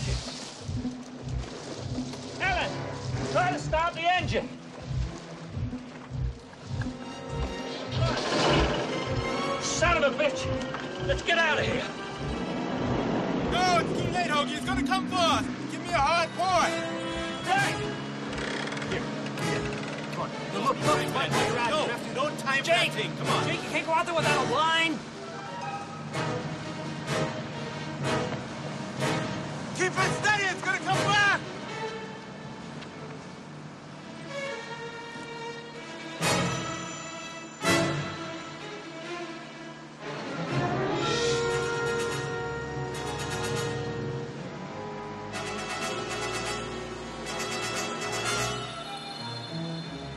engine. Ellen, try to start the engine. Son of a bitch. Let's get out of here. No, it's too late, Hoagie. It's gonna come for us. Give me a hard point. Jake! Here. Come on. No, look, look. No time. Jake! Come on. Jake, you can't go out there without a line. Keep it steady, it's gonna come back!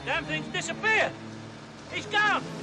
Damn thing's disappeared! He's gone!